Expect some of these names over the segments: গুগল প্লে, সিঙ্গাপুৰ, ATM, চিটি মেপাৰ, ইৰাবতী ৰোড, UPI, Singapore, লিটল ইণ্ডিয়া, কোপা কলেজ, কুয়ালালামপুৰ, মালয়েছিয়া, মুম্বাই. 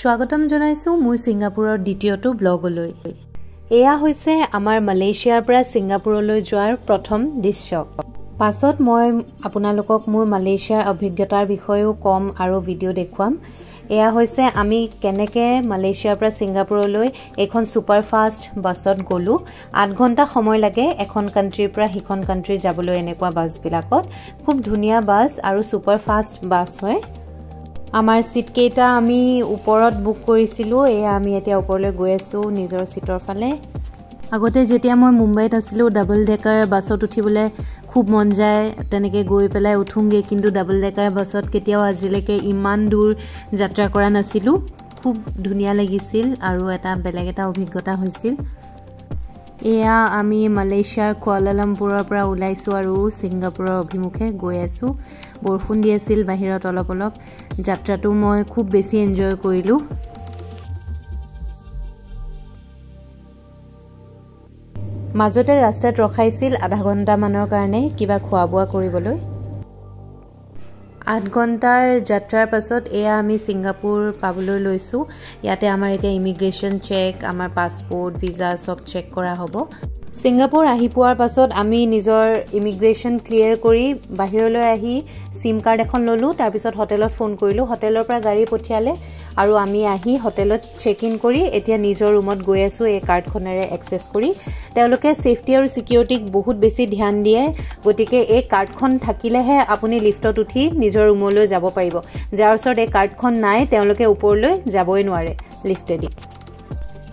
स्वागतम जनाइसु मोर सिंगापुरर द्वितीयतो ब्लगलै। एया होइसे आमार मालयेशियार परा सिंगापुरलै जोৱাৰ प्रथम दृश्य। पाছত মই আপোনালোকক মোৰ মালয়েছিয়াৰ অভিজ্ঞতাৰ বিষয়েও কম আৰু ভিডিঅ' দেখুৱাম। এয়া হৈছে আমি কেনেকে মালয়েছিয়াৰ পৰা সিঙ্গাপুৰলৈ এখন সুপাৰ ফাস্ট বাছত গ'লো। 8 ঘন্টা সময় লাগে এখন কান্ট্ৰিৰ পৰা হিখন কান্ট্ৰি যাবলৈ। এনেকুৱা বাছবিলাকত খুব ধুনীয়া বাছ আৰু সুপাৰ ফাস্ট বাছ হয়। আমাৰ সিট কেইটা আমি ওপৰত বুক কৰিছিলো। এয়া আমি এতিয়া ওপৰলৈ গৈ আছো নিজৰ সিটৰ ফালে। আগতে যেতিয়া মই মুম্বাইত আছিলো ডাবল ডেকাৰ বাছত উঠিবলৈ খুব মন যায়, তেনেকৈ গৈ পেলাই উঠুংগে, কিন্তু ডাবল ডেকাৰ বাছত কেতিয়াও আজিলৈকে ইমান দূৰ যাত্ৰা কৰা নাছিলো। খুব ধুনীয়া লাগিছিল আৰু এটা বেলেগ এটা অভিজ্ঞতা হৈছিল। এয়া আমি মালয়েছিয়াৰ কুয়ালালামপুৰৰ পৰা ওলাইছো আৰু সিঙ্গাপুৰৰ অভিমুখে গৈ আছো। বৰষুণ দি আছিল বাহিৰত অলপ অলপ। যাত্ৰাটো মই খুব বেছি এনজয় কৰিলো। মাজতে ৰাস্তাত ৰখাইছিল আধা ঘণ্টামানৰ কাৰণে কিবা খোৱা বোৱা কৰিবলৈ। 8 ঘণ্টাৰ যাত্ৰাৰ পাছত এয়া আমি সিঙ্গাপুৰ পাবলৈ লৈছোঁ। ইয়াতে আমাৰ এতিয়া ইমিগ্ৰেশ্যন চেক, আমাৰ পাছপোৰ্ট, ভিজা সব চেক কৰা হ'ব। সিঙ্গাপুৰ আহি পোৱাৰ পাছত আমি নিজৰ ইমিগ্ৰেশ্যন ক্লিয়াৰ কৰি বাহিৰলৈ আহি সিম কাৰ্ড এখন ললোঁ। তাৰপিছত হোটেলত ফোন কৰিলোঁ, হোটেলৰ পৰা গাড়ী পঠিয়ালে আৰু আমি আহি হোটেলত চেক ইন কৰি এতিয়া নিজৰ ৰুমত গৈ আছো এই কাৰ্ডখনেৰে এক্সেছ কৰি। তেওঁলোকে সেফটি আৰু সিকিউৰিটিক বহুত বেছি ধ্যান দিয়ে, গতিকে এই কাৰ্ডখন থাকিলেহে আপুনি লিফ্টত উঠি নিজৰ ৰুমলৈ যাব পাৰিব। যাৰ ওচৰত এই কাৰ্ডখন নাই তেওঁলোকে ওপৰলৈ যাবই নোৱাৰে লিফ্টেদি।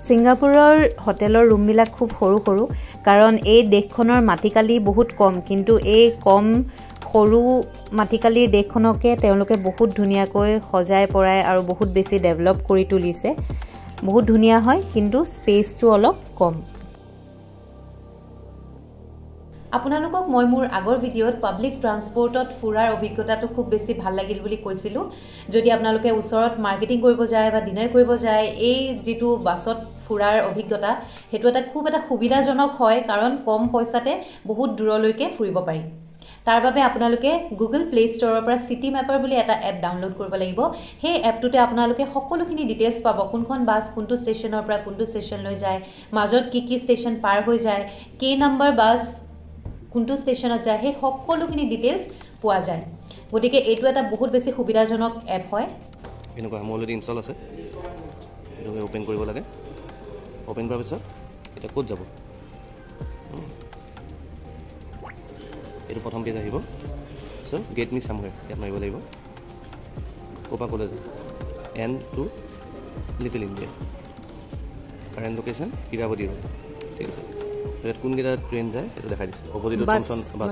সিঙ্গাপুৰৰ হোটেলৰ ৰুমবিলাক খুব সৰু সৰু, কাৰণ এই দেশখনৰ মাটিকালি বহুত কম, কিন্তু এই কম সৰু মাটিকালিৰ দেশখনকে তেওঁলোকে বহুত ধুনীয়াকৈ সজাই পৰাই আৰু বহুত বেছি ডেভেলপ কৰি তুলিছে। বহুত ধুনীয়া হয়, কিন্তু স্পেচটো অলপ কম। আপোনালোকক মই মোৰ আগৰ ভিডিঅ'ত পাব্লিক ট্ৰান্সপৰ্টত ফুৰাৰ অভিজ্ঞতাটো খুব বেছি ভাল লাগিল বুলি কৈছিলোঁ। যদি আপোনালোকে ওচৰত মাৰ্কেটিং কৰিব যায় বা ডিনাৰ কৰিব যায়, এই যিটো বাছত ফুৰাৰ অভিজ্ঞতা সেইটো এটা খুব এটা সুবিধাজনক হয়, কাৰণ কম পইচাতে বহুত দূৰলৈকে ফুৰিব পাৰি। তাৰ বাবে আপোনালোকে গুগল প্লে ষ্টৰৰ পৰা চিটি মেপাৰ বুলি এটা এপ ডাউনলোড কৰিব লাগিব। সেই এপটোতে আপোনালোকে সকলোখিনি ডিটেইলছ পাব, কোনখন বাছ কোনটো ষ্টেচনৰ পৰা কোনটো ষ্টেচনলৈ যায়, মাজত কি কি ষ্টেচন পাৰ হৈ যায়, কে নম্বৰ বাছ কোনটো ষ্টেচনত যায়, সেই সকলোখিনি ডিটেইলছ পোৱা যায়। গতিকে এইটো এটা বহুত বেছি সুবিধাজনক এপ হয়। এনেকুৱা মই অলৰেডি ইনষ্টল আছে, এইটো ওপেন কৰিব লাগে। ওপেন কৰাৰ পিছত এটা ক'ত যাব, এইটো প্ৰথম পেজ আহিব। চ' গেট মি চামৱেৰ ইয়াত মাৰিব লাগিব। কোপা কলেজ and to লিটল ইণ্ডিয়া, current location ইৰাবতী ৰোড। ঠিক আছে, ইয়াত কোনকেইটা ট্ৰেইন যায় সেইটো দেখাই দিছে। অপজিটো থমচন বাছ,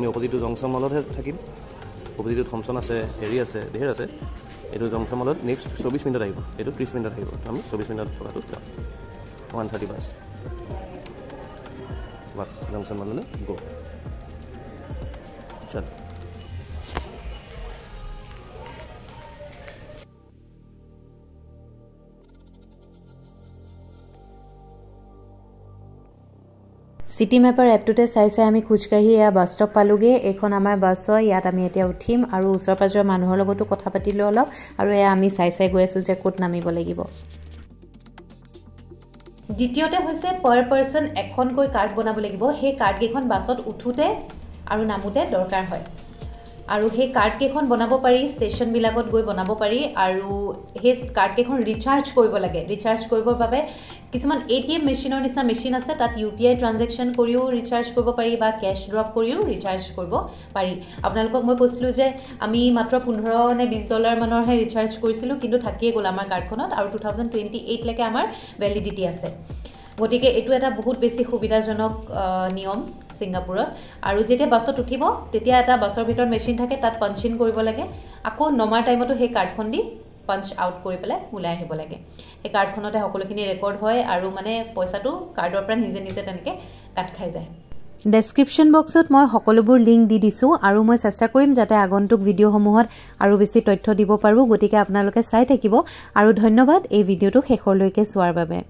আমি অপজিটো জংচন মলতহে থাকিম। অপজিটো থমচন আছে, হেৰি আছে, ঢেৰ আছে। এইটো জংচন মলত নেক্সট 24 মিনিটত আহিব, এইটো 30 মিনিটত আহিব। আমি 24 মিনিটত থকাটো যাম। 1:30 বাছ বা জংচন মললৈ গ'ল। চিটি মেপাৰ এপটোতে চাই চাই আমি খোজকাঢ়ি এয়া বাছ ষ্টপ পালোঁগৈ। এইখন আমাৰ বাছ হয়, ইয়াত আমি এতিয়া উঠিম আৰু ওচৰ পাঁজৰৰ মানুহৰ লগতো কথা পাতিলোঁ অলপ। আৰু এয়া আমি চাই চাই গৈ আছোঁ যে ক'ত নামিব লাগিব। দ্বিতীয়তে হৈছে পাৰ পাৰ্চন এখনকৈ কাৰ্ড বনাব লাগিব। সেই কাৰ্ডকেইখন বাছত উঠোঁতে আৰু নামোতে দৰকাৰ হয়, আৰু সেই কাৰ্ডকেইখন বনাব পাৰি ষ্টেচনবিলাকত গৈ বনাব পাৰি। আৰু সেই কাৰ্ডকেইখন ৰিচাৰ্জ কৰিব লাগে। ৰিচাৰ্জ কৰিবৰ বাবে কিছুমান ATM মেচিনৰ নিচিনা মেচিন আছে, তাত UPI ট্ৰানজেকশ্যন কৰিও ৰিচাৰ্জ কৰিব পাৰি বা কেছ ড্ৰপ কৰিও ৰিচাৰ্জ কৰিব পাৰি। আপোনালোকক মই কৈছিলোঁ যে আমি মাত্ৰ $15 নে $20 মানৰহে ৰিচাৰ্জ কৰিছিলোঁ, কিন্তু থাকিয়ে গ'ল আমাৰ কাৰ্ডখনত। আৰু 2028লৈকে আমাৰ ভেলিডিটি আছে, গতিকে এইটো এটা বহুত বেছি সুবিধাজনক নিয়ম সিঙ্গাপুৰত। আৰু যেতিয়া বাছত উঠিব তেতিয়া এটা বাছৰ ভিতৰত মেচিন থাকে, তাত পাঞ্চ ইন কৰিব লাগে। আকৌ নমাৰ টাইমতো সেই কাৰ্ডখন দি পাঞ্চ আউট কৰি পেলাই ওলাই আহিব লাগে। সেই কাৰ্ডখনতে সকলোখিনি ৰেকৰ্ড হয়, আৰু মানে পইচাটো কাৰ্ডৰ পৰা নিজে নিজে তেনেকৈ কাট খাই যায়। ডেছক্ৰিপশ্যন বক্সত মই সকলোবোৰ লিংক দি দিছোঁ, আৰু মই চেষ্টা কৰিম যাতে আগন্তুক ভিডিঅ'সমূহত আৰু বেছি তথ্য দিব পাৰোঁ। গতিকে আপোনালোকে চাই থাকিব, আৰু ধন্যবাদ এই ভিডিঅ'টো শেষলৈকে চোৱাৰ বাবে।